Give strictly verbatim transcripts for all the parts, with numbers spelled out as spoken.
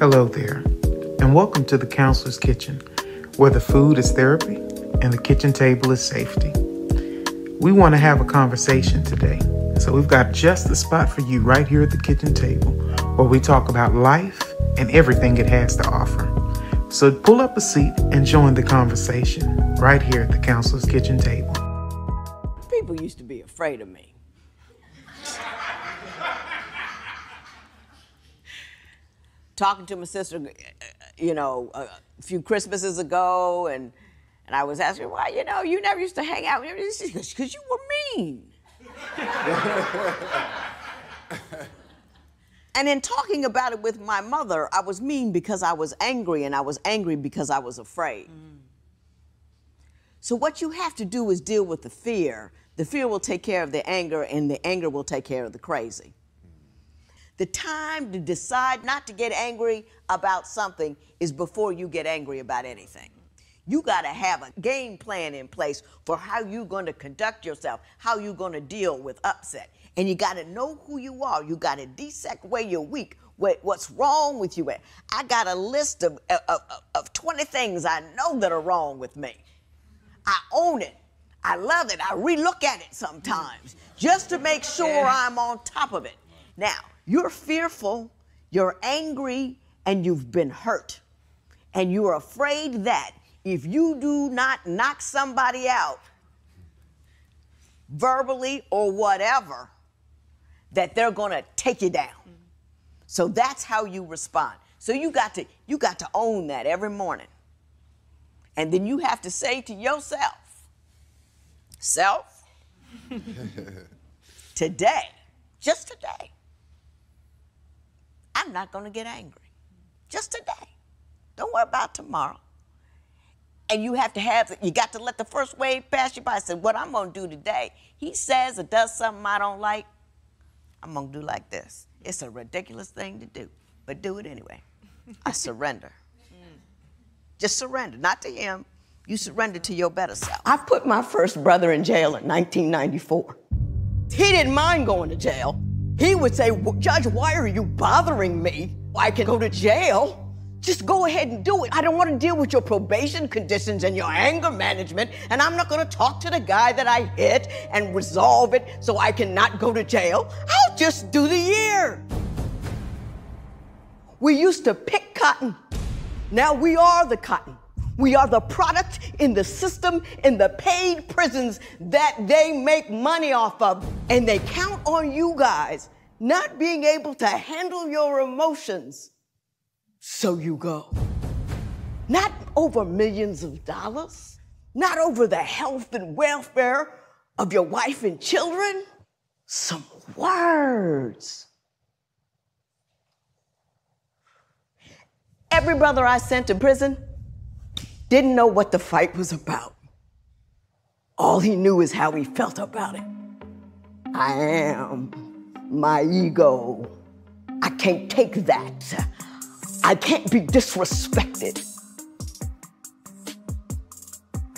Hello there, and welcome to the Counselor's Kitchen, where the food is therapy and the kitchen table is safety. We want to have a conversation today, so we've got just the spot for you right here at the kitchen table, where we talk about life and everything it has to offer. So pull up a seat and join the conversation right here at the Counselor's Kitchen Table. People used to be afraid of me. Talking to my sister, you know, a few Christmases ago, and, and I was asking, why, you know, you never used to hang out with me. She goes, because you were mean. And in talking about it with my mother, I was mean because I was angry, and I was angry because I was afraid. Mm. So what you have to do is deal with the fear. The fear will take care of the anger, and the anger will take care of the crazy. The time to decide not to get angry about something is before you get angry about anything. You gotta have a game plan in place for how you're gonna conduct yourself, how you're gonna deal with upset. And you gotta know who you are. You gotta dissect where you're weak, what's wrong with you. I got a list of, of, of twenty things I know that are wrong with me. I own it, I love it, I relook at it sometimes just to make sure I'm on top of it. Now, you're fearful, you're angry, and you've been hurt. And you're afraid that if you do not knock somebody out, verbally or whatever, that they're gonna take you down. Mm-hmm. So that's how you respond. So you got to, you got to own that every morning. And then you have to say to yourself, self, today, just today, I'm not gonna get angry. Just today. Don't worry about tomorrow. And you have to have, you got to let the first wave pass you by. I said, what I'm gonna do today, he says or does something I don't like, I'm gonna do like this. It's a ridiculous thing to do, but do it anyway. I surrender. Just surrender, not to him. You surrender to your better self. I put my first brother in jail in nineteen ninety-four. He didn't mind going to jail. He would say, Judge, why are you bothering me? I can go to jail. Just go ahead and do it. I don't want to deal with your probation conditions and your anger management, and I'm not going to talk to the guy that I hit and resolve it so I can not go to jail. I'll just do the year. We used to pick cotton. Now we are the cotton. We are the product in the system, in the paid prisons that they make money off of. And they count on you guys not being able to handle your emotions. So you go. Not over millions of dollars, not over the health and welfare of your wife and children. Some words. Every brother I sent to prison didn't know what the fight was about. All he knew is how he felt about it. I am my ego. I can't take that. I can't be disrespected.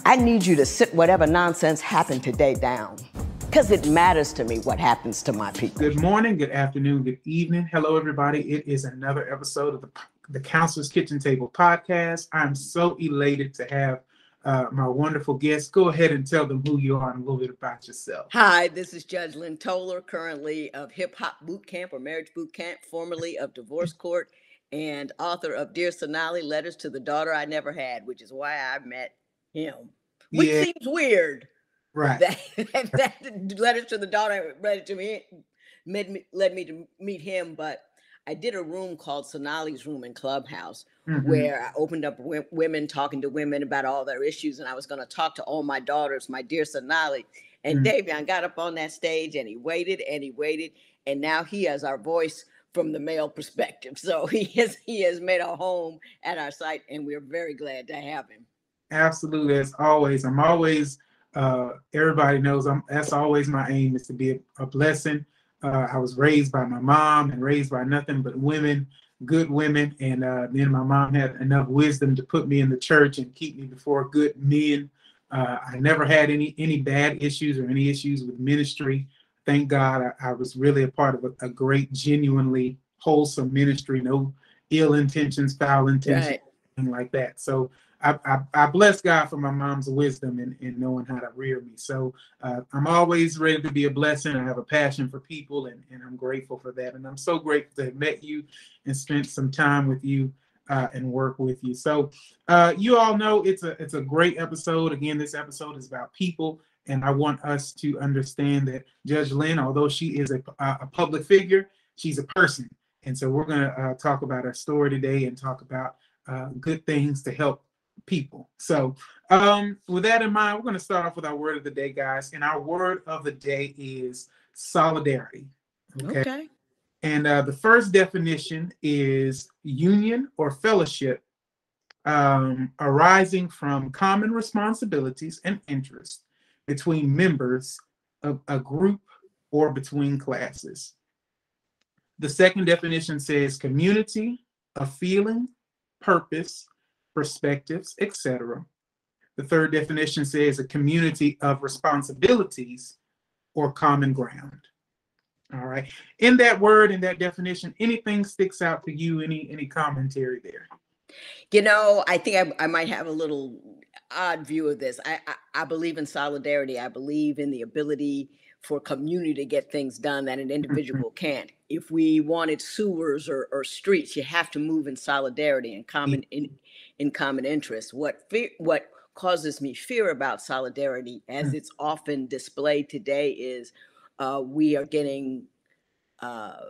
I need you to sit whatever nonsense happened today down, because it matters to me what happens to my people. Good morning, good afternoon, good evening. Hello, everybody. It is another episode of the the Counselor's Kitchen Table Podcast. I'm so elated to have uh, my wonderful guest. Go ahead and tell them who you are and a little bit about yourself. Hi, this is Judge Lynn Toler, currently of Hip Hop Boot Camp or Marriage Boot Camp, formerly of Divorce Court, and author of Dear Sonali, Letters to the Daughter I Never Had, which is why I met him, which yeah. seems weird. Right. That, that Letters to the Daughter read to me, me, led me to meet him, but I did a room called Sonali's Room in Clubhouse, mm-hmm. where I opened up w women talking to women about all their issues, and I was going to talk to all my daughters, my dear Sonali. And mm-hmm. Davion got up on that stage, and he waited, and he waited, and now he has our voice from the male perspective. So he has he has made a home at our site, and we're very glad to have him. Absolutely, as always. I'm always. Uh, everybody knows I'm. That's always my aim, is to be a, a blessing. Uh, I was raised by my mom and raised by nothing but women, good women. And uh, then my mom had enough wisdom to put me in the church and keep me before good men. Uh, I never had any any bad issues or any issues with ministry. Thank God I, I was really a part of a, a great, genuinely wholesome ministry. No ill intentions, foul intentions, right. and like that. So I, I, I bless God for my mom's wisdom and, and knowing how to rear me. So uh, I'm always ready to be a blessing. I have a passion for people, and, and I'm grateful for that. And I'm so grateful to have met you and spent some time with you uh, and work with you. So uh, you all know it's a, it's a great episode. Again, this episode is about people. And I want us to understand that Judge Lynn, although she is a, a public figure, she's a person. And so we're going to uh, talk about her story today and talk about uh, good things to help people. So um, with that in mind, we're going to start off with our word of the day, guys. And our word of the day is solidarity. Okay. okay. And uh, the first definition is union or fellowship um, arising from common responsibilities and interests between members of a group or between classes. The second definition says community of feeling, purpose, perspectives, et cetera. The third definition says a community of responsibilities or common ground. All right. In that word, in that definition, anything sticks out to you? Any any commentary there? You know, I think I, I might have a little odd view of this. I, I I believe in solidarity. I believe in the ability for community to get things done that an individual can't. If we wanted sewers or, or streets, you have to move in solidarity and common in, in common interest. What fear, what causes me fear about solidarity, as it's often displayed today, is uh, we are getting uh,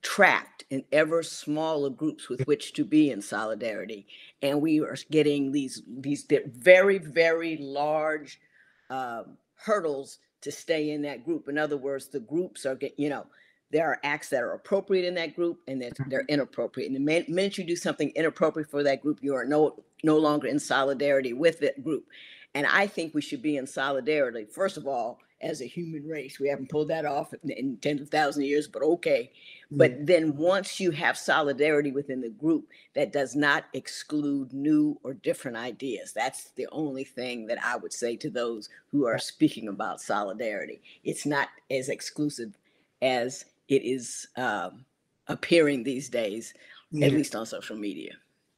trapped in ever smaller groups with which to be in solidarity, and we are getting these these very very large uh, hurdles to stay in that group. In other words, the groups are get, you know, there are acts that are appropriate in that group and that they're, they're inappropriate. And the minute you do something inappropriate for that group, you are no no longer in solidarity with that group. And I think we should be in solidarity. First of all, as a human race, we haven't pulled that off in, in tens of thousands of years, but okay. Mm-hmm. But then once you have solidarity within the group, that does not exclude new or different ideas. That's the only thing that I would say to those who are speaking about solidarity. It's not as exclusive as it is um, appearing these days, yeah. at least on social media.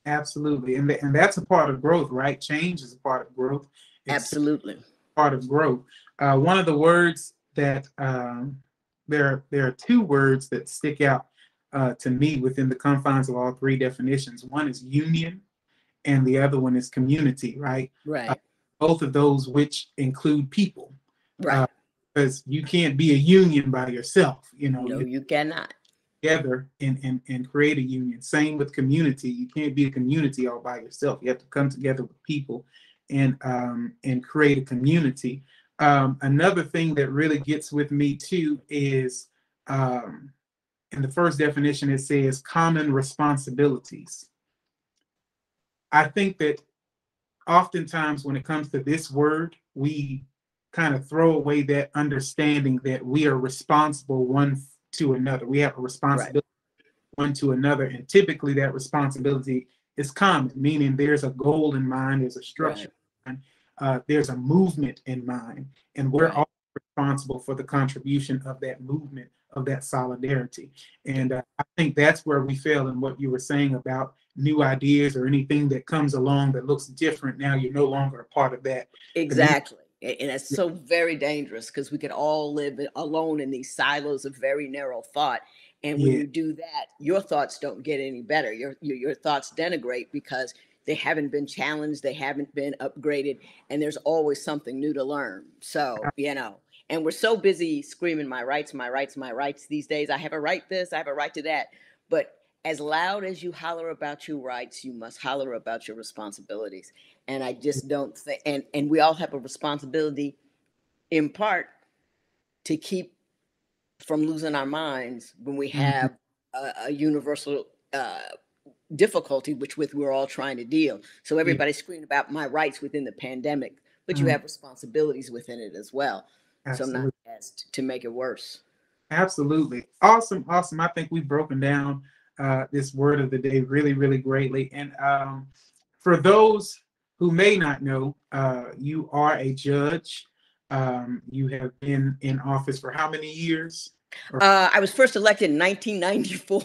Absolutely. And, th- and that's a part of growth, right? Change is a part of growth. It's Absolutely. part of growth. Uh, one of the words that um, there, there are two words that stick out uh, to me within the confines of all three definitions. One is union and the other one is community, right? Right. Uh, both of those which include people. Right. Uh, because you can't be a union by yourself, you know. No, you cannot. Together and, and, and create a union. Same with community. You can't be a community all by yourself. You have to come together with people and um, and create a community. Um, another thing that really gets with me too is, um, in the first definition, it says common responsibilities. I think that oftentimes when it comes to this word, we kind of throw away that understanding that we are responsible one to another. We have a responsibility right. one to another. And typically that responsibility is common, meaning there's a goal in mind, there's a structure right. in mind. Uh, there's a movement in mind, and we're all responsible for the contribution of that movement, of that solidarity. And uh, I think that's where we fail in what you were saying about new ideas or anything that comes along that looks different. Now you're no longer a part of that. Exactly. And that's so very dangerous because we could all live alone in these silos of very narrow thought. And when yeah. you do that, your thoughts don't get any better. Your, your, your thoughts denigrate because they haven't been challenged. They haven't been upgraded. And there's always something new to learn. So, you know, and we're so busy screaming my rights, my rights, my rights these days. I have a right this, I have a right to that. But as loud as you holler about your rights, you must holler about your responsibilities. And I just don't think, and, and we all have a responsibility in part to keep from losing our minds when we have a, a universal uh difficulty which with we're all trying to deal. So everybody's yeah. screaming about my rights within the pandemic, but mm-hmm. you have responsibilities within it as well. Absolutely. So I'm not asked to make it worse. Absolutely. Awesome. Awesome. I think we've broken down uh, this word of the day really, really greatly. And um, for those who may not know, uh, you are a judge. Um, you have been in office for how many years? Or- uh, I was first elected in nineteen ninety-four.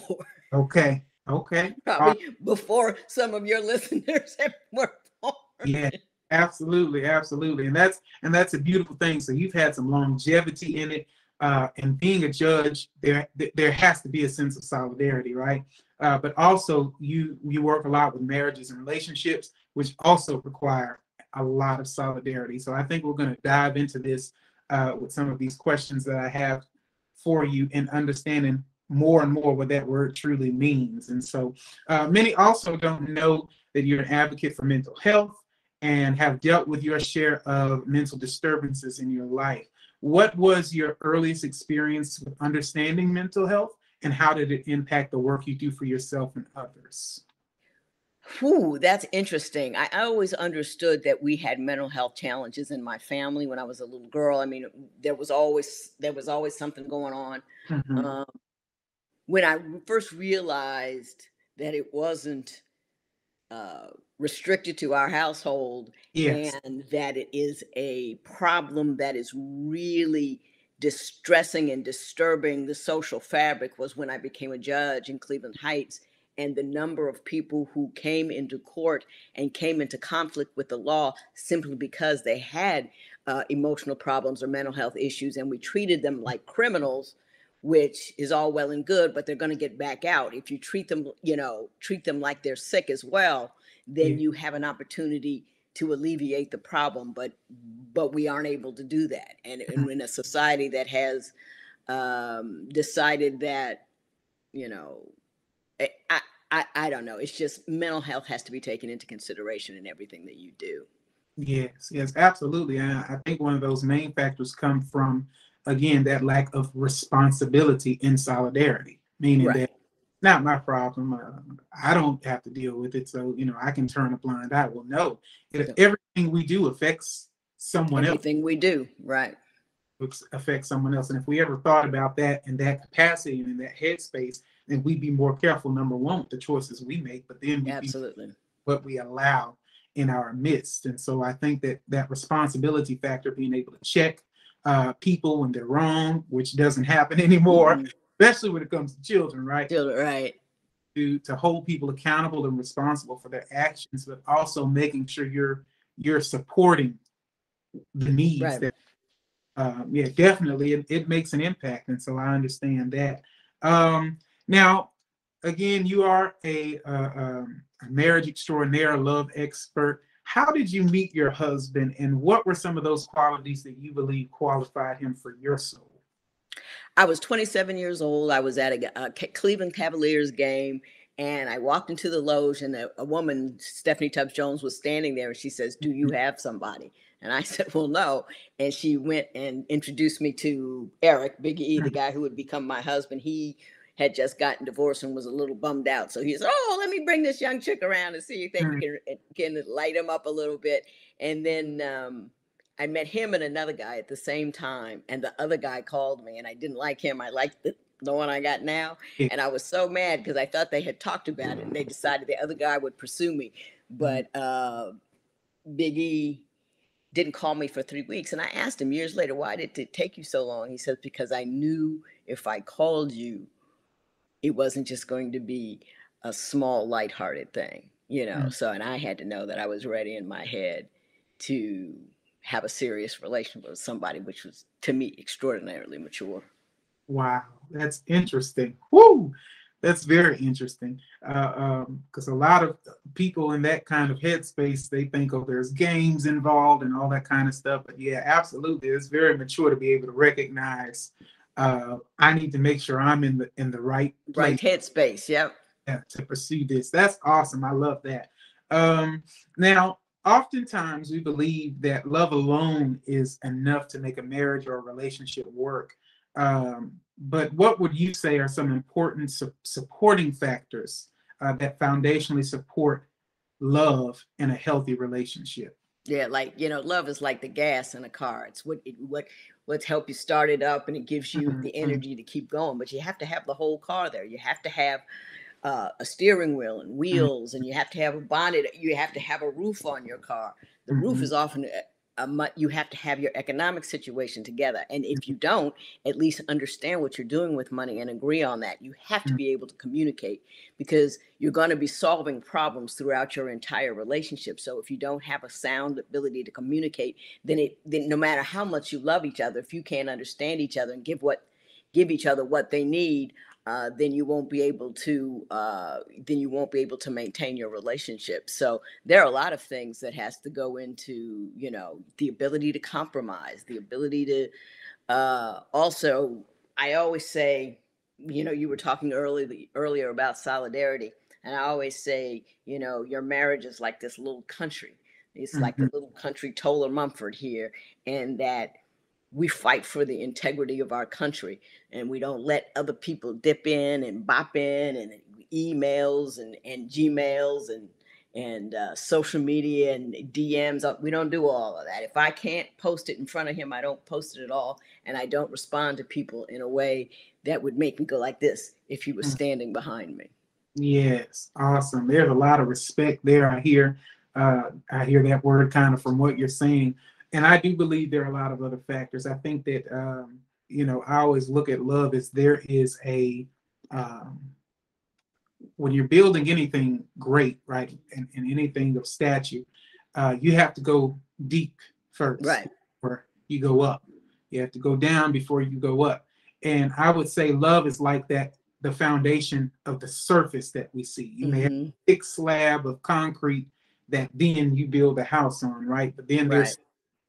Okay. Okay. Probably uh, before some of your listeners were born. Yeah, absolutely, absolutely. And that's and that's a beautiful thing. So you've had some longevity in it. Uh, and being a judge, there there has to be a sense of solidarity, right? Uh, but also you you work a lot with marriages and relationships, which also require a lot of solidarity. So I think we're going to dive into this uh, with some of these questions that I have for you and understanding more and more what that word truly means. And so uh, many also don't know that you're an advocate for mental health and have dealt with your share of mental disturbances in your life. What was your earliest experience with understanding mental health, and how did it impact the work you do for yourself and others? Ooh, that's interesting. I, I always understood that we had mental health challenges in my family when I was a little girl. I mean, there was always there was always something going on. Mm-hmm. Um, when I first realized that it wasn't uh, restricted to our household, yes, and that it is a problem that is really distressing and disturbing the social fabric, was when I became a judge in Cleveland Heights. And the number of people who came into court and came into conflict with the law simply because they had uh, emotional problems or mental health issues. And we treated them like criminals, which is all well and good, but they're going to get back out. If you treat them, you know, treat them like they're sick as well, then yeah, you have an opportunity to alleviate the problem. But but we aren't able to do that. And, and in a society that has um, decided that, you know, I, I, I don't know. It's just mental health has to be taken into consideration in everything that you do. Yes, yes, absolutely. And I think one of those main factors come from, again, that lack of responsibility and solidarity, meaning right, that it's not my problem. Uh, I don't have to deal with it. So, you know, I can turn a blind eye. Well, no, it, no. everything we do affects someone everything else. Everything we do, right, affects someone else. And if we ever thought about that in that capacity and in that headspace, and we'd be more careful, number one, with the choices we make, but then absolutely what we allow in our midst. And so I think that that responsibility factor, being able to check uh, people when they're wrong, which doesn't happen anymore, mm-hmm, especially when it comes to children, right? Children, right. To, to hold people accountable and responsible for their actions, but also making sure you're you're supporting the needs. Right. That, um, yeah, definitely. It, it makes an impact. And so I understand that. Um, Now, again, you are a, uh, um, a marriage extraordinaire, love expert. How did you meet your husband, and what were some of those qualities that you believe qualified him for your soul? I was twenty-seven years old. I was at a, a Cleveland Cavaliers game, and I walked into the loge, and a, a woman, Stephanie Tubbs Jones, was standing there, and she says, "Do you have somebody?" And I said, "Well, no." And she went and introduced me to Eric Big E, the guy who would become my husband. He had just gotten divorced and was a little bummed out. So he said, "Oh, let me bring this young chick around and see you think you can, can light him up a little bit." And then um, I met him and another guy at the same time. And the other guy called me, and I didn't like him. I liked the, the one I got now. And I was so mad because I thought they had talked about it, and they decided the other guy would pursue me. But uh, Big E didn't call me for three weeks. And I asked him years later, "Why did it take you so long?" He said, "Because I knew if I called you, it wasn't just going to be a small, lighthearted thing, you know." Mm-hmm. So, and I had to know that I was ready in my head to have a serious relationship with somebody, which was, to me, extraordinarily mature. Wow, that's interesting. Woo, that's very interesting. Uh, um, 'cause a lot of people in that kind of headspace, they think, oh, there's games involved and all that kind of stuff. But yeah, absolutely, it's very mature to be able to recognize, Uh, I need to make sure I'm in the in the right place, right headspace. Yep. Yeah, to pursue this. That's awesome. I love that. Um, now, oftentimes we believe that love alone is enough to make a marriage or a relationship work. Um, but what would you say are some important su- supporting factors uh, that foundationally support love in a healthy relationship? Yeah, like, you know, love is like the gas in a car. It's what it, what what's help you start it up, and it gives you mm-hmm. the energy to keep going. But you have to have the whole car there. You have to have uh, a steering wheel and wheels, mm-hmm. and you have to have a bonnet. You have to have a roof on your car. The mm-hmm. roof is often a mu- you have to have your economic situation together. And if you don't, at least understand what you're doing with money and agree on that. You have to be able to communicate, because you're going to be solving problems throughout your entire relationship. So if you don't have a sound ability to communicate, then it, then no matter how much you love each other, if you can't understand each other and give what, give each other what they need, Uh, then you won't be able to uh, then you won't be able to maintain your relationship. So there are a lot of things that has to go into, you know, the ability to compromise, the ability to uh, also, I always say, you know, you were talking earlier earlier about solidarity. And I always say, you know, your marriage is like this little country. It's mm-hmm. like the little country Toler Mumford here, and that we fight for the integrity of our country, and we don't let other people dip in and bop in and emails and, and Gmails and, and uh, social media and D Ms. We don't do all of that. If I can't post it in front of him, I don't post it at all. And I don't respond to people in a way that would make me go like this if he was standing behind me. Yes. Awesome. There's a lot of respect there. I hear, uh, I hear that word kind of from what you're saying. And I do believe there are a lot of other factors. I think that, um, you know, I always look at love as there is a, um, when you're building anything great, right, and, and anything of stature, uh, you have to go deep first, right, before you go up. You have to go down before you go up. And I would say love is like that, the foundation of the surface that we see. You mm-hmm. may have a thick slab of concrete that then you build a house on, right? But then there's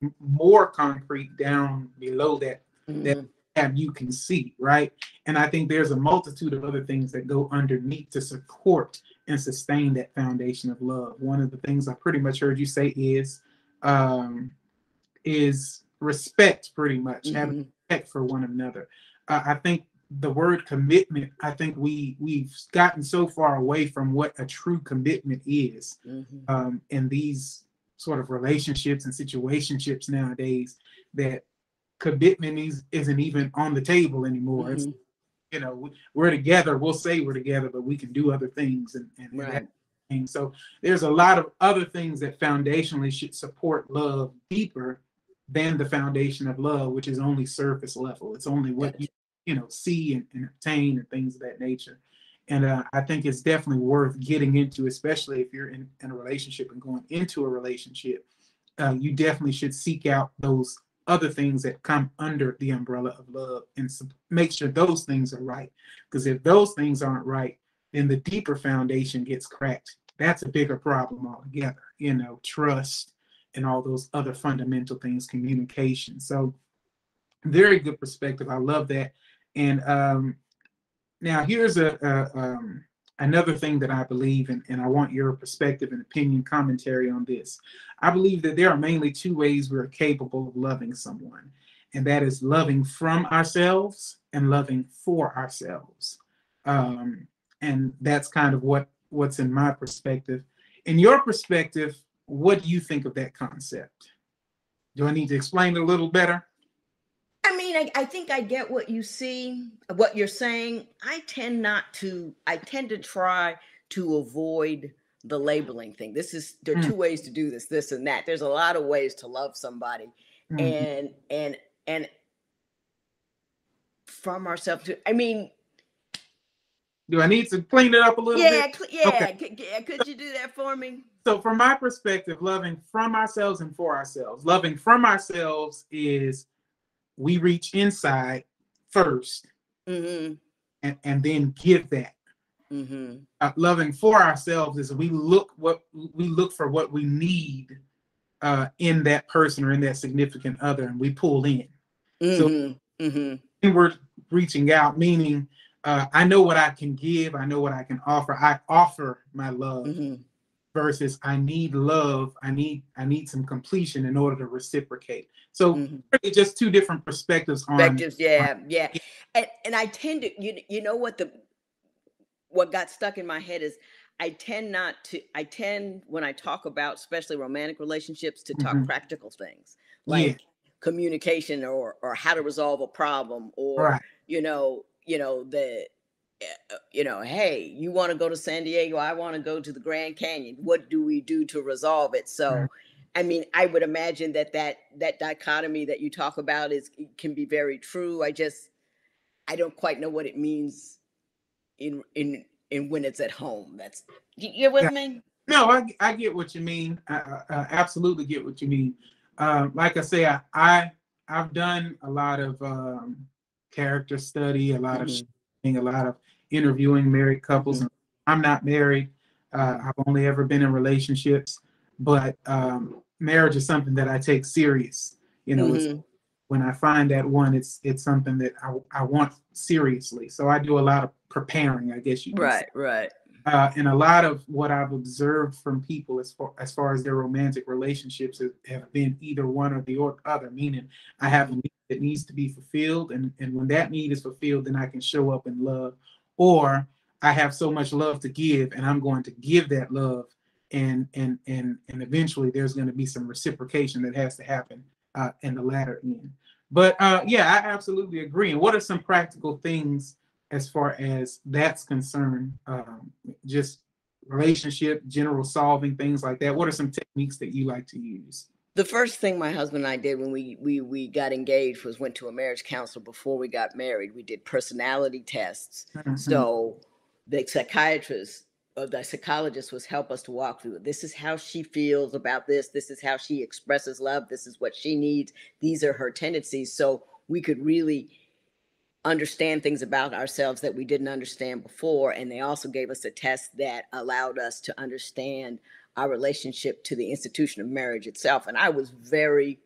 right. more concrete down below that mm-hmm. that you can see, right? And I think there's a multitude of other things that go underneath to support and sustain that foundation of love. One of the things I pretty much heard you say is um, is respect, pretty much, mm-hmm. having respect for one another. Uh, I think the word commitment, I think we, we've gotten so far away from what a true commitment is mm-hmm. um, in these sort of relationships and situationships nowadays, that commitment is, isn't even on the table anymore. Mm-hmm. It's, you know, we're together, we'll say we're together, but we can do other things. And, and, right. and things. So there's a lot of other things that foundationally should support love deeper than the foundation of love, which is only surface level. It's only what you, you know, see and, and obtain and things of that nature. And uh, I think it's definitely worth getting into, especially if you're in, in a relationship and going into a relationship. Uh, you definitely should seek out those other things that come under the umbrella of love and make sure those things are right. Because if those things aren't right, then the deeper foundation gets cracked. That's a bigger problem altogether, you know, trust and all those other fundamental things, communication. So very good perspective. I love that. And, um, Now, here's a, a um, another thing that I believe, and, and I want your perspective and opinion commentary on this. I believe that there are mainly two ways we're capable of loving someone, and that is loving from ourselves and loving for ourselves. Um, and that's kind of what, what's in my perspective. In your perspective, what do you think of that concept? Do I need to explain it a little better? I mean, I, I think I get what you see, what you're saying. I tend not to, I tend to try to avoid the labeling thing. This is, there are two ways to do this, this and that. There's a lot of ways to love somebody mm-hmm. and, and, and from ourselves to, I mean. Do I need to clean it up a little yeah, bit? Cl- yeah, okay. c- yeah. Could you do that for me? So from my perspective, loving from ourselves and for ourselves, loving from ourselves is, we reach inside first mm-hmm. and, and then give that. Mm-hmm. Uh, loving for ourselves is we look what we look for what we need uh, in that person or in that significant other, and we pull in. Mm-hmm. So mm-hmm. we're reaching out, meaning uh, I know what I can give, I know what I can offer. I offer my love mm-hmm. versus I need love. I need I need some completion in order to reciprocate. So mm-hmm. really just two different perspectives on perspectives, yeah, on, yeah. And and I tend to, you, you know what the what got stuck in my head is I tend not to, I tend when I talk about especially romantic relationships to talk mm-hmm. practical things like yeah. communication or or how to resolve a problem or right. you know, you know, the you know, hey, you want to go to San Diego, I want to go to the Grand Canyon. What do we do to resolve it? So right. I mean, I would imagine that that that dichotomy that you talk about is can be very true. I just, I don't quite know what it means in in in when it's at home. That's you're with yeah. me. No, I I get what you mean. I, I absolutely get what you mean. Uh, like I say, I, I I've done a lot of um, character study, a lot mm-hmm. of a lot of interviewing married couples. Mm-hmm. I'm not married. Uh, I've only ever been in relationships. But um, marriage is something that I take serious. You know, mm-hmm. it's, when I find that one, it's it's something that I, I want seriously. So I do a lot of preparing, I guess you could right, say. Right. Uh, and a lot of what I've observed from people as far as, far as their romantic relationships have been either one or the other, meaning I have a need that needs to be fulfilled. And, and when that need is fulfilled, then I can show up in love. Or I have so much love to give, and I'm going to give that love. And and and and eventually there's going to be some reciprocation that has to happen uh, in the latter end. But uh, yeah, I absolutely agree. And what are some practical things as far as that's concerned? Um, just relationship, general solving, things like that. What are some techniques that you like to use? The first thing my husband and I did when we we we got engaged was went to a marriage counselor before we got married. We did personality tests. Mm-hmm. So the psychiatrist. The psychologist was help us to walk through it. This is how she feels about this. This is how she expresses love. This is what she needs. These are her tendencies. So we could really understand things about ourselves that we didn't understand before. And they also gave us a test that allowed us to understand our relationship to the institution of marriage itself. And I was very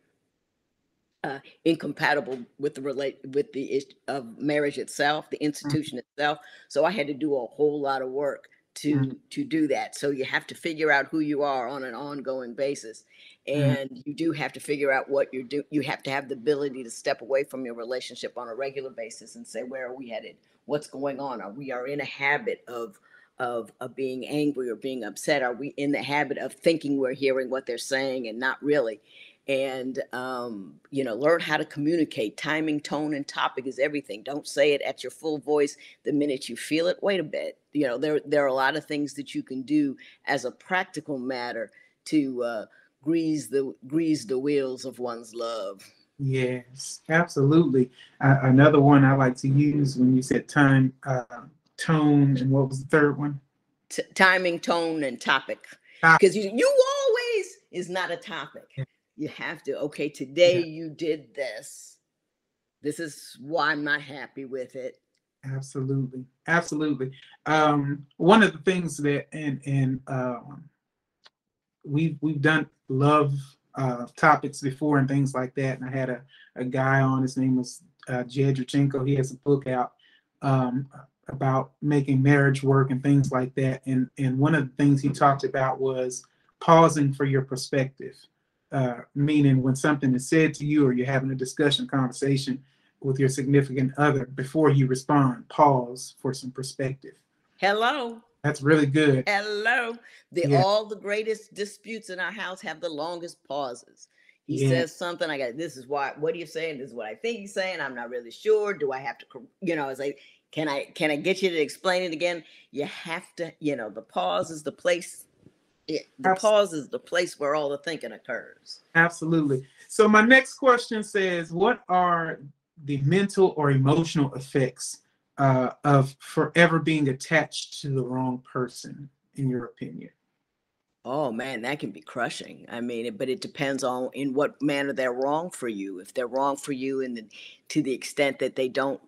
uh, incompatible with the relate with the issue of marriage itself, the institution mm-hmm. itself. So I had to do a whole lot of work to mm-hmm. to do that. So you have to figure out who you are on an ongoing basis. And mm-hmm. you do have to figure out what you're doing. You have to have the ability to step away from your relationship on a regular basis and say, where are we headed? What's going on? Are we are in a habit of, of, of being angry or being upset? Are we in the habit of thinking we're hearing what they're saying and not really? And, um, you know, learn how to communicate. Timing, tone, and topic is everything. Don't say it at your full voice the minute you feel it. Wait a bit. You know, there, there are a lot of things that you can do as a practical matter to uh, grease the grease the wheels of one's love. Yes, absolutely. Uh, another one I like to use when you said time, uh, tone, and what was the third one? T- timing, tone, and topic. Because you, you always is not a topic. Yeah. You have to, okay, today yeah. you did this. This is why I'm not happy with it. Absolutely. Absolutely. Um, one of the things that, and, and um, we've, we've done love uh, topics before and things like that. And I had a, a guy on, his name was uh, Jed Ruchenko. He has a book out um, about making marriage work and things like that. And, and one of the things he talked about was pausing for your perspective. Uh, meaning when something is said to you or you're having a discussion, conversation with your significant other, before you respond, pause for some perspective. Hello. That's really good. Hello. The, yeah. All the greatest disputes in our house have the longest pauses. He yeah. says something, I got, this is why, what are you saying? This is what I think he's saying. I'm not really sure. Do I have to, you know, I was like, can I, can I get you to explain it again? You have to, you know, the pause is the place It, the pause is the place where all the thinking occurs. Absolutely. So my next question says, what are the mental or emotional effects uh, of forever being attached to the wrong person, in your opinion? Oh, man, that can be crushing. I mean, it, but it depends on in what manner they're wrong for you. If they're wrong for you and the, to the extent that they don't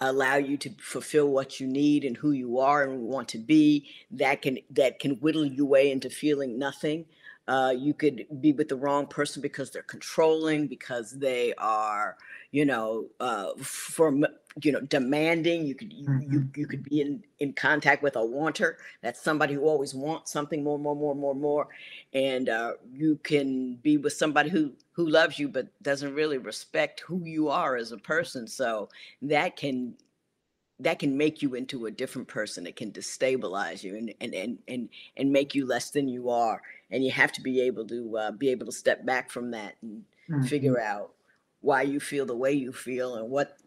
allow you to fulfill what you need and who you are and want to be, that can that can whittle you away into feeling nothing. Uh, you could be with the wrong person because they're controlling, because they are, you know, uh, from you know demanding. You could you, mm-hmm. you you could be in in contact with a wanter. That's somebody who always wants something more, more, more, more, more. And uh, you can be with somebody who. who loves you, but doesn't really respect who you are as a person. So that can, that can make you into a different person. It can destabilize you and, and, and, and, and make you less than you are. And you have to be able to uh, be able to step back from that and mm-hmm. figure out why you feel the way you feel and what,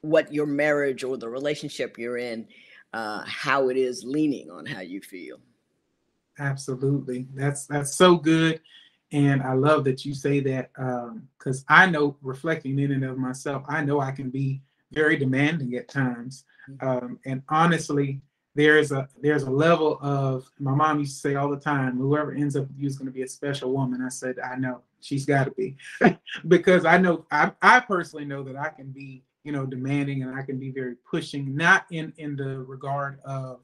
what your marriage or the relationship you're in, uh, how it is leaning on how you feel. Absolutely. That's that's so good. And I love that you say that, because um, I know, reflecting in and of myself, I know I can be very demanding at times. Um, and honestly, there's a there's a level of, my mom used to say all the time, whoever ends up with you is going to be a special woman. I said, I know, she's got to be. Because I know, I, I personally know that I can be, you know, demanding, and I can be very pushing, not in, in the regard of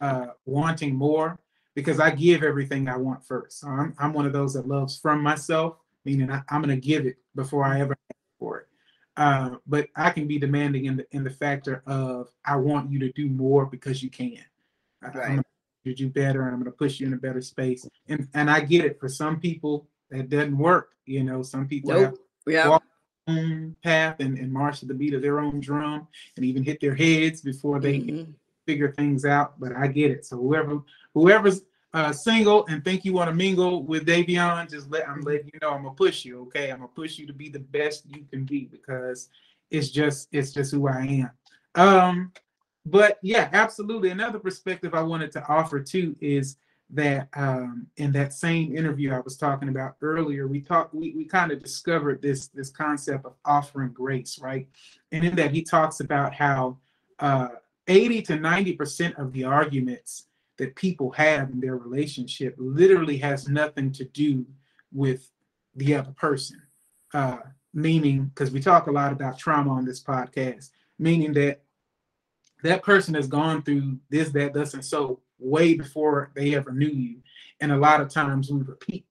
uh, wanting more, because I give everything I want first. So I'm, I'm one of those that loves from myself, meaning I, I'm going to give it before I ever ask for it. Uh, but I can be demanding in the in the factor of, I want you to do more because you can. Right. I'm going to do better, and I'm going to push you in a better space. And and I get it. For some people, that doesn't work. You know, some people nope. have to yeah. walk their own path and, and march to the beat of their own drum, and even hit their heads before they mm-hmm. figure things out. But I get it. So whoever whoever's uh, single and think you want to mingle with Davion, just let I'm letting you know, I'm gonna push you. Okay, I'm gonna push you to be the best you can be, because it's just it's just who I am. Um, but yeah, absolutely. Another perspective I wanted to offer too is that um, in that same interview I was talking about earlier, we talked we we kind of discovered this this concept of offering grace, right? And in that, he talks about how uh, eighty to ninety percent of the arguments that people have in their relationship literally has nothing to do with the other person. Uh, meaning, because we talk a lot about trauma on this podcast, meaning that that person has gone through this, that, this, and so way before they ever knew you. And a lot of times we repeat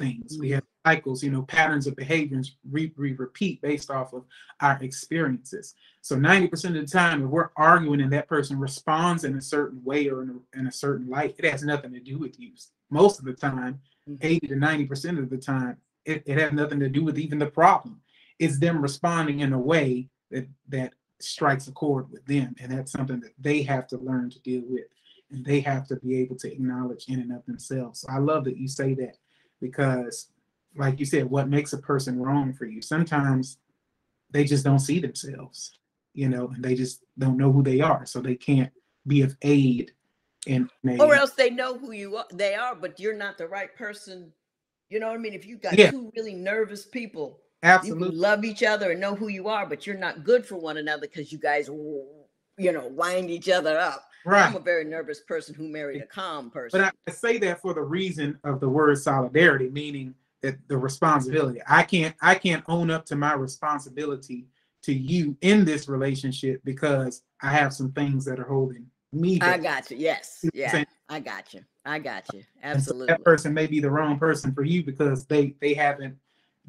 things. We have cycles, you know, patterns of behaviors we, we repeat based off of our experiences. So ninety percent of the time, if we're arguing and that person responds in a certain way or in a, in a certain light, it has nothing to do with you. Most of the time, eighty to ninety percent of the time, it, it has nothing to do with even the problem. It's them responding in a way that, that strikes a chord with them. And that's something that they have to learn to deal with. And they have to be able to acknowledge in and of themselves. So I love that you say that, because like you said, what makes a person wrong for you? Sometimes they just don't see themselves, you know, and they just don't know who they are. So they can't be of aid. And or else they know who you are, they are, but you're not the right person. You know what I mean? If you've got yeah. two really nervous people, absolutely, you love each other and know who you are, but you're not good for one another because you guys, you know, wind each other up. Right. I'm a very nervous person who married a calm person. But I say that for the reason of the word solidarity, meaning that the responsibility. I can't I can't own up to my responsibility to you in this relationship because I have some things that are holding me back. I got you. Yes. Yeah. I got you. I got you. Absolutely. So that person may be the wrong person for you because they they haven't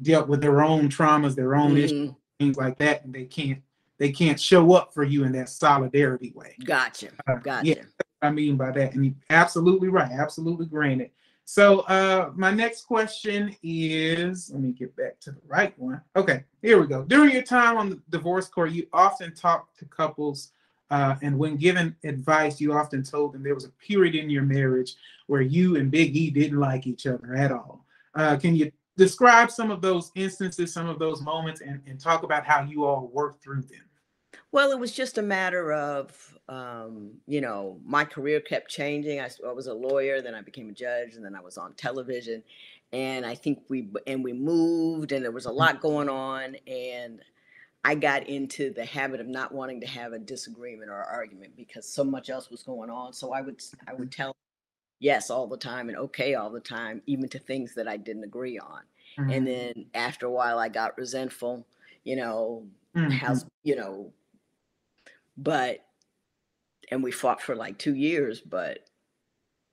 dealt with their own traumas, their own mm-hmm. issues, things like that, and they can't they can't show up for you in that solidarity way. Gotcha. Uh, gotcha. Yeah, that's what I mean by that. And you're absolutely right. Absolutely granted. So uh, my next question is, let me get back to the right one. Okay, here we go. During your time on the divorce court, you often talked to couples, uh, and when given advice, you often told them there was a period in your marriage where you and Big E didn't like each other at all. Uh, can you describe some of those instances, some of those moments, and, and talk about how you all worked through them? Well, it was just a matter of, um, you know, my career kept changing. I, I was a lawyer, then I became a judge, and then I was on television. And I think we, and we moved, and there was a lot going on. And I got into the habit of not wanting to have a disagreement or argument because so much else was going on. So I would, I would tell yes all the time and okay all the time, even to things that I didn't agree on. Mm-hmm. And then after a while, I got resentful, you know, mm-hmm. house, you know, But, and we fought for like two years, but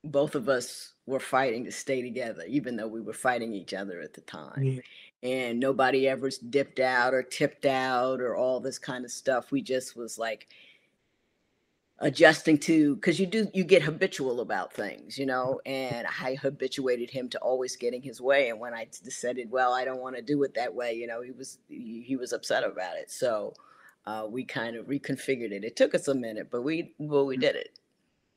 both of us were fighting to stay together, even though we were fighting each other at the time. Yeah. And nobody ever dipped out or tipped out or all this kind of stuff. We just was like adjusting to, because you do, you get habitual about things, you know, and I habituated him to always getting his way. And when I decided, well, I don't want to do it that way, you know, he was, he, he was upset about it. So Uh, we kind of reconfigured it. It took us a minute, but we well, we did it.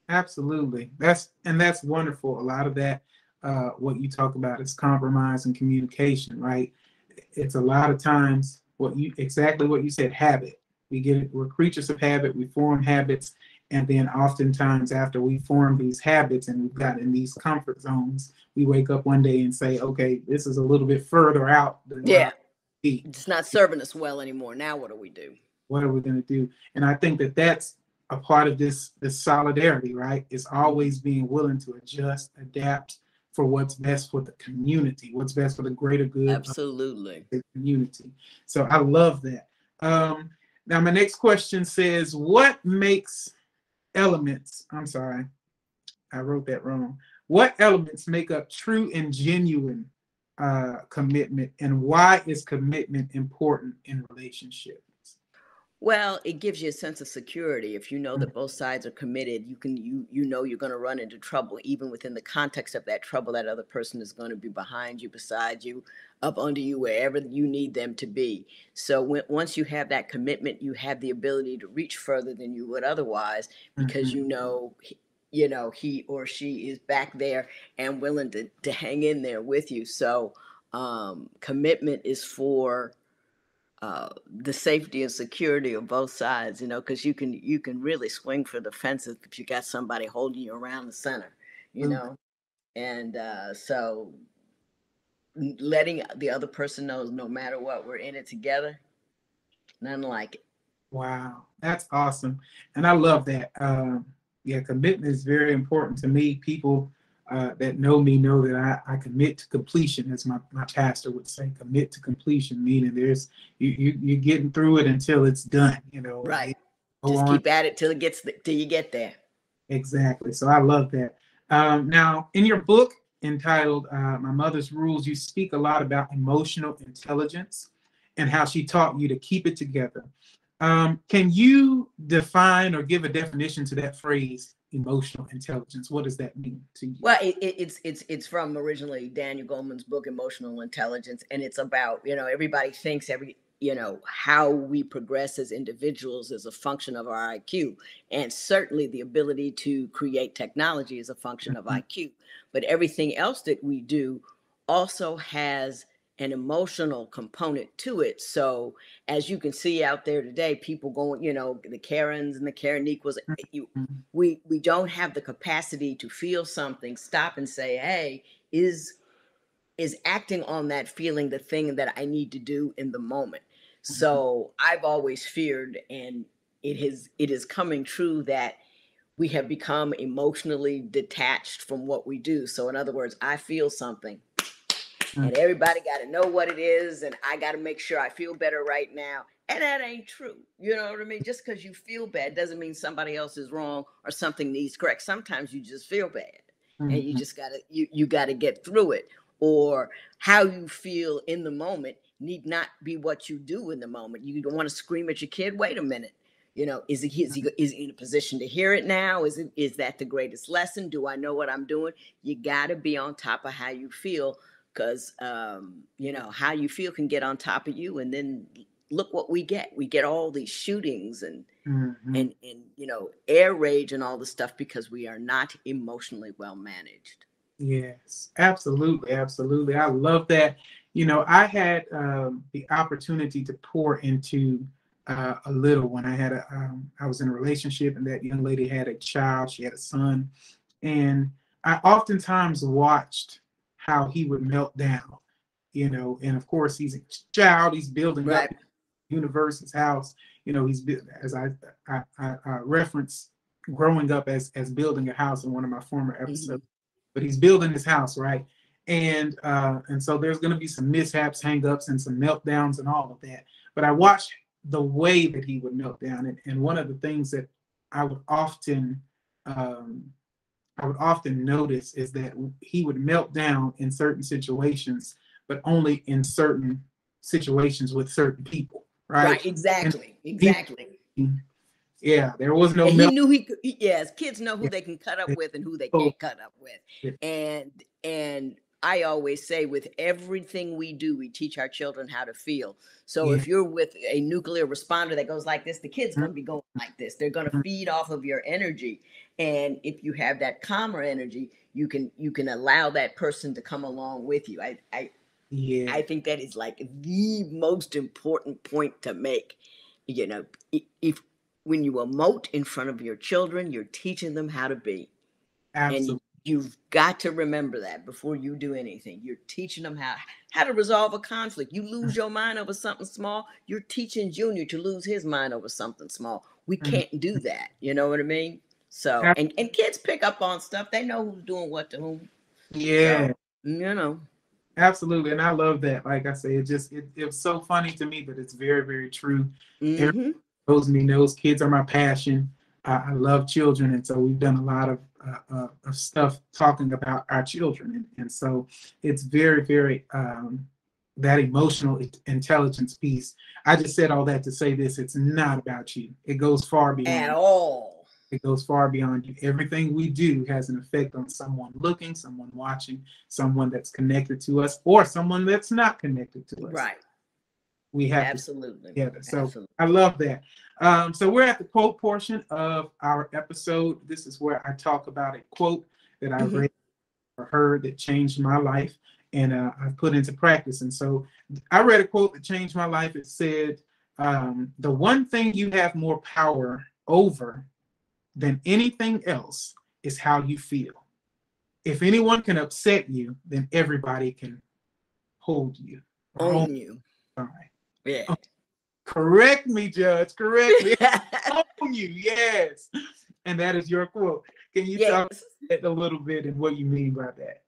Absolutely. That's and that's wonderful. A lot of that, uh, what you talk about is compromise and communication, right? It's a lot of times what you exactly what you said, habit. We get it. We're creatures of habit. We form habits. And then oftentimes after we form these habits and we've got in these comfort zones, we wake up one day and say, okay, this is a little bit further out than yeah. It's not serving us well anymore. Now what do we do? What are we going to do? And I think that that's a part of this, this solidarity, right? It's always being willing to adjust, adapt for what's best for the community, what's best for the greater good. Absolutely. The community. So I love that. Um, now my next question says, what makes elements, I'm sorry, I wrote that wrong. What elements make up true and genuine uh, commitment, and why is commitment important in relationships? Well, it gives you a sense of security. If you know that both sides are committed, you can you you know you're going to run into trouble, even within the context of that trouble. That other person is going to be behind you, beside you, up under you, wherever you need them to be. So when, once you have that commitment, you have the ability to reach further than you would otherwise, because mm-hmm. you know you know he or she is back there and willing to to hang in there with you. So um, commitment is for Uh, the safety and security of both sides, you know, because you can you can really swing for the fences if you got somebody holding you around the center, you mm-hmm. know, and uh, so letting the other person know, no matter what, we're in it together. Nothing like it. Wow, that's awesome, and I love that. Um, yeah, commitment is very important to me. People uh, that know me know that I, I commit to completion, as my, my pastor would say, commit to completion, meaning there's, you, you, you're getting through it until it's done, you know. Right. Go Just on. Keep at it till it gets, till you get there. Exactly. So I love that. Um, now in your book entitled, uh, My Mother's Rules, you speak a lot about emotional intelligence and how she taught you to keep it together. Um, can you define or give a definition to that phrase, emotional intelligence? What does that mean to you? Well, it, it, it's it's it's from originally Daniel Goleman's book, Emotional Intelligence, and it's about, you know, everybody thinks every, you know, how we progress as individuals is a function of our I Q, and certainly the ability to create technology is a function mm-hmm. of I Q, but everything else that we do also has an emotional component to it. So as you can see out there today, people going, you know, the Karens and the Kareniquas, you, we, we don't have the capacity to feel something, stop and say, hey, is, is acting on that feeling the thing that I need to do in the moment? Mm-hmm. So I've always feared, and it has, it is coming true, that we have become emotionally detached from what we do. So in other words, I feel something, and everybody got to know what it is, and I got to make sure I feel better right now. And that ain't true. You know what I mean? Just because you feel bad doesn't mean somebody else is wrong or something needs correct. Sometimes you just feel bad, mm-hmm. and you just got to you you got to get through it. Or how you feel in the moment need not be what you do in the moment. You don't want to scream at your kid. Wait a minute. You know, is he, is he is he in a position to hear it now? Is it is that the greatest lesson? Do I know what I'm doing? You got to be on top of how you feel. Because, um, you know, how you feel can get on top of you. And then look what we get. We get all these shootings and, mm-hmm. and, and you know, air rage and all this stuff because we are not emotionally well managed. Yes, absolutely. Absolutely. I love that. You know, I had um, the opportunity to pour into uh, a little one. I had a, um, I was in a relationship, and that young lady had a child. She had a son. And I oftentimes watched how he would melt down, you know, and of course he's a child, he's building right. up universe's house, you know, he's, as I, I, I, I reference growing up as, as building a house in one of my former episodes, mm-hmm. but he's building his house, right? And, uh, and so there's gonna be some mishaps, hangups, and some meltdowns and all of that. But I watched the way that he would melt down. And, and one of the things that I would often, um, I would often notice is that he would melt down in certain situations, but only in certain situations with certain people, right? Right, exactly, and exactly. He, yeah, there was no. And he knew he could. Yes, kids know who yeah. they can cut up with and who they can't cut up with, yeah. and and I always say, with everything we do, we teach our children how to feel. So yeah. if you're with a nuclear responder that goes like this, the kid's going to be going like this. They're going to feed off of your energy. And if you have that calmer energy, you can you can allow that person to come along with you. I I, yeah. I think that is like the most important point to make. You know, if when you emote in front of your children, you're teaching them how to be. Absolutely. And you've got to remember that before you do anything. You're teaching them how, how to resolve a conflict. You lose your mind over something small, you're teaching Junior to lose his mind over something small. We can't do that. You know what I mean? So, and, and kids pick up on stuff. They know who's doing what to whom. Yeah. So, you know. Absolutely. And I love that. Like I say, it just, it, it's so funny to me, but it's very, very true. Mm-hmm. Everybody knows me, knows kids are my passion. Uh, I love children. And so we've done a lot of, uh, uh, of stuff talking about our children. And, and so it's very, very, um, that emotional intelligence piece. I just said all that to say this, it's not about you. It goes far beyond. At all. It goes far beyond you. Everything we do has an effect on someone looking, someone watching, someone that's connected to us, or someone that's not connected to us. Right. We have absolutely together. So absolutely. I love that. Um, so we're at the quote portion of our episode. This is where I talk about a quote that I mm-hmm. read or heard that changed my life and uh, I put into practice. And so I read a quote that changed my life. It said, um, the one thing you have more power over than anything else is how you feel. If anyone can upset you, then everybody can hold you. Own hold you. Sorry. Yeah. Oh, correct me, Judge. Correct me. Own you. Yes. And that is your quote. Can you yes. talk about that a little bit and what you mean by that?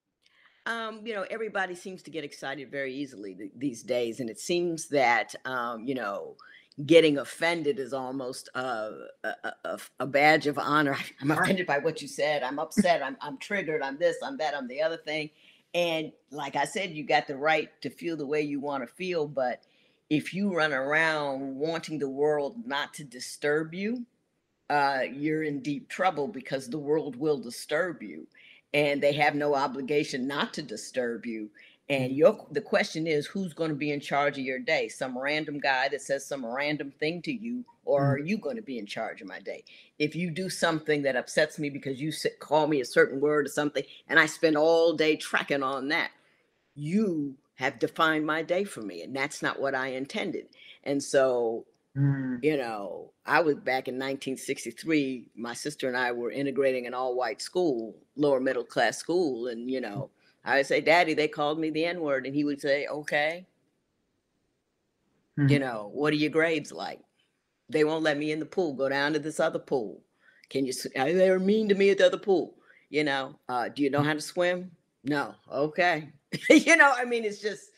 Um, you know, everybody seems to get excited very easily th- these days. And it seems that, um, you know, getting offended is almost uh, a, a, a badge of honor. I'm offended by what you said. I'm upset. I'm, I'm triggered. I'm this, I'm that, I'm the other thing. And like I said, you got the right to feel the way you want to feel. But if you run around wanting the world not to disturb you, uh, you're in deep trouble because the world will disturb you. And they have no obligation not to disturb you. And your, the question is, who's going to be in charge of your day? Some random guy that says some random thing to you, or are you going to be in charge of my day? If you do something that upsets me because you sit, call me a certain word or something, and I spend all day tracking on that, you have defined my day for me. And that's not what I intended. And so, mm. you know, I was back in nineteen sixty-three, my sister and I were integrating an all white school, lower middle class school. And, you know, I would say, Daddy, they called me the N-word. And he would say, okay, mm-hmm. you know, what are your grades like? They won't let me in the pool. Go down to this other pool. Can you, they were mean to me at the other pool. You know, uh, do you know how to swim? No. Okay. You know, I mean, it's just,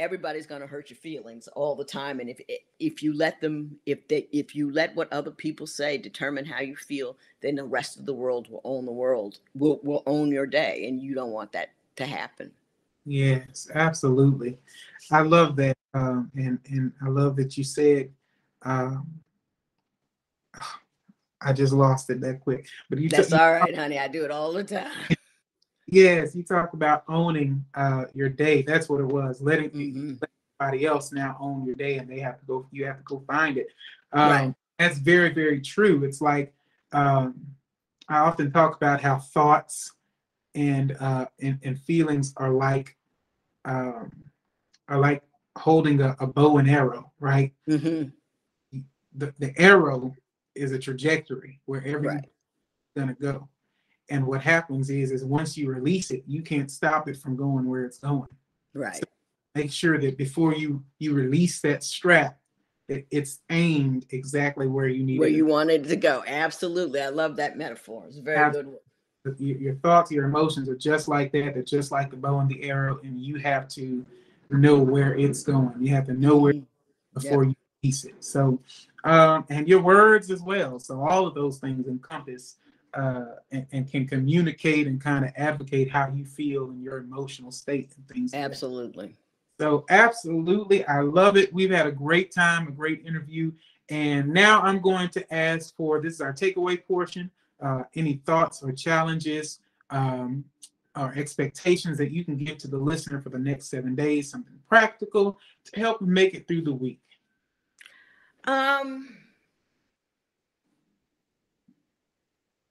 everybody's going to hurt your feelings all the time. And if, if you let them, if they, if you let what other people say determine how you feel, then the rest of the world will own the world, will, will own your day. And you don't want that to happen. Yes, absolutely. I love that. Um, and, and I love that you said, um, I just lost it that quick, but you that's t- all right, honey. I do it all the time. Yes, you talk about owning uh, your day. That's what it was. Letting mm-hmm. everybody else now own your day, and they have to go. You have to go find it. Um, right. That's very, very true. It's like um, I often talk about how thoughts and uh, and, and feelings are like um, are like holding a, a bow and arrow, right? Mm-hmm. The the arrow is a trajectory where everything's gonna go. And what happens is, is once you release it, you can't stop it from going where it's going. Right. So make sure that before you, you release that strap, that it's aimed exactly where you need where it. Where you want it to go. Absolutely. I love that metaphor. It's a very Absolutely. Good one. Your, your thoughts, your emotions are just like that. They're just like the bow and the arrow, and you have to know where it's going. You have to know where before yep. you release it. So, um, and your words as well. So all of those things encompass Uh, and, and can communicate and kind of advocate how you feel and your emotional state and things. Absolutely. Like that. So absolutely. I love it. We've had a great time, a great interview. And now I'm going to ask for, this is our takeaway portion, uh, any thoughts or challenges um, or expectations that you can give to the listener for the next seven days, something practical to help make it through the week. Um.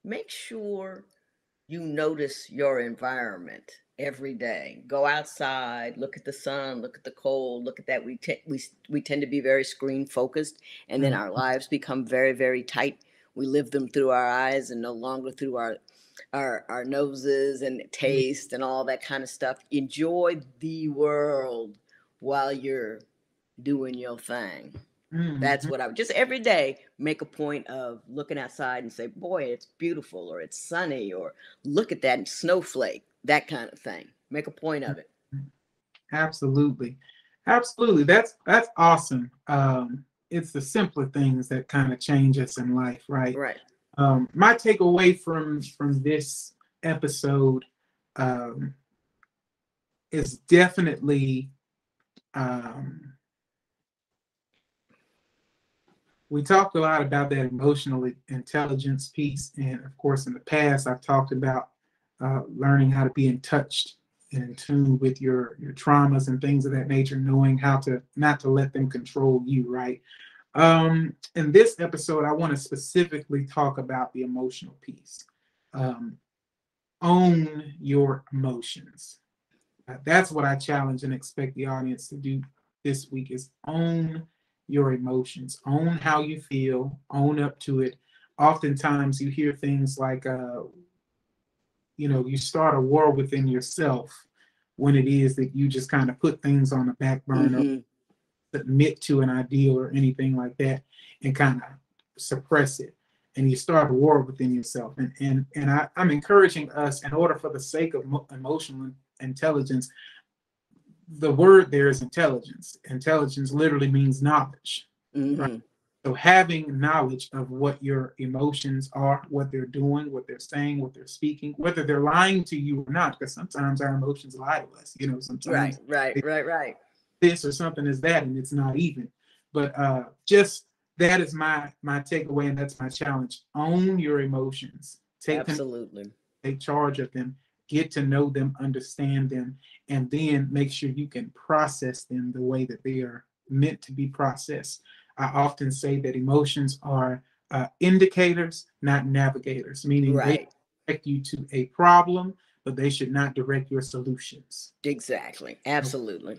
Make sure you notice your environment. every day. Go outside, look at the sun, look at the cold, look at that. We, te- we, we tend to be very screen focused, and then our lives become very, very tight. We live them through our eyes and no longer through our, our, our noses and taste and all that kind of stuff. Enjoy the world while you're doing your thing. Mm-hmm. That's what I would just every day make a point of looking outside and say, boy, it's beautiful, or it's sunny, or look at that snowflake, that kind of thing. Make a point of it. Absolutely. Absolutely. That's, that's awesome. Um, it's the simpler things that kind of change us in life. Right. Right. Um, my takeaway from, from this episode um, is definitely, um, we talked a lot about that emotional intelligence piece. And of course, in the past, I've talked about uh, learning how to be in touch and in tune with your, your traumas and things of that nature, knowing how to not to let them control you, right? Um, in this episode, I want to specifically talk about the emotional piece. Um, own your emotions. Uh, that's what I challenge and expect the audience to do this week, is own your emotions, own how you feel, own up to it. Oftentimes you hear things like, uh, you know, you start a war within yourself when it is that you just kind of put things on the back burner, mm-hmm. submit to an ideal or anything like that, and kind of suppress it. And you start a war within yourself. And and and I, I'm encouraging us, in order for the sake of mo- emotional intelligence, the word there is intelligence. Intelligence literally means knowledge. Mm-hmm. Right? So having knowledge of what your emotions are, what they're doing, what they're saying, what they're speaking, whether they're lying to you or not, because sometimes our emotions lie to us, you know, sometimes. Right, right, right, right. This or something is that, and it's not even. But uh, just that is my, my takeaway, and that's my challenge. Own your emotions. Take Absolutely. Them, take charge of them. Get to know them, understand them, and then make sure you can process them the way that they are meant to be processed. I often say that emotions are uh, indicators, not navigators, meaning right. they direct you to a problem, but they should not direct your solutions. Exactly. Absolutely.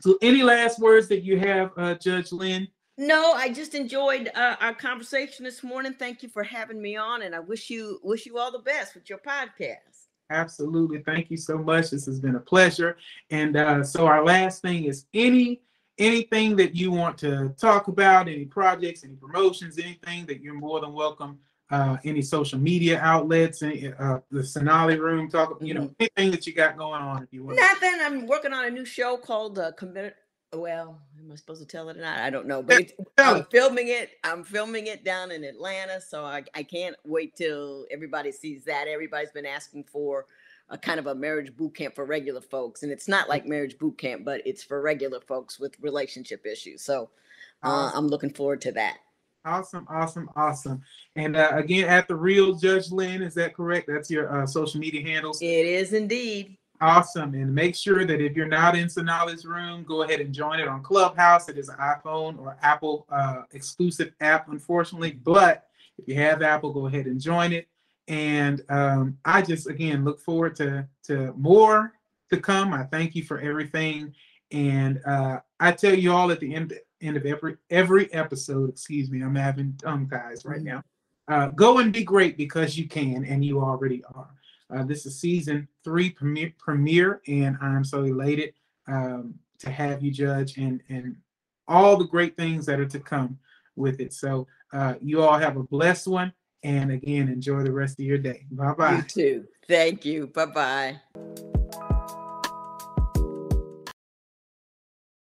So any last words that you have, uh, Judge Lynn? No, I just enjoyed uh, our conversation this morning. Thank you for having me on, and I wish you wish you all the best with your podcast. Absolutely. Thank you so much. This has been a pleasure. And uh, so our last thing is any anything that you want to talk about, any projects, any promotions, anything that you're more than welcome, uh, any social media outlets, any, uh, the Sonali Room, talk, you know, anything that you got going on if you want. Nothing. I'm working on a new show called uh, Committed. Well, am I supposed to tell it or not? I don't know, but it's, I'm filming it. I'm filming it down in Atlanta, so I, I can't wait till everybody sees that. Everybody's been asking for a kind of a marriage boot camp for regular folks, and it's not like marriage boot camp, but it's for regular folks with relationship issues. So uh, awesome. I'm looking forward to that. Awesome, awesome, awesome. And uh, again, at The Real Judge Lynn, is that correct? That's your uh, social media handles? It is indeed. Awesome. And make sure that if you're not in Sonali's Room, go ahead and join it on Clubhouse. It is an iPhone or Apple uh, exclusive app, unfortunately. But if you have Apple, go ahead and join it. And um, I just, again, look forward to, to more to come. I thank you for everything. And uh, I tell you all at the end, end of every, every episode, excuse me, I'm having tongue ties right now. Uh, go and be great, because you can, and you already are. Uh, this is season three premiere, premiere and I'm so elated um, to have you, Judge, and, and all the great things that are to come with it. So uh, you all have a blessed one. And again, enjoy the rest of your day. Bye-bye. You too. Thank you. Bye-bye.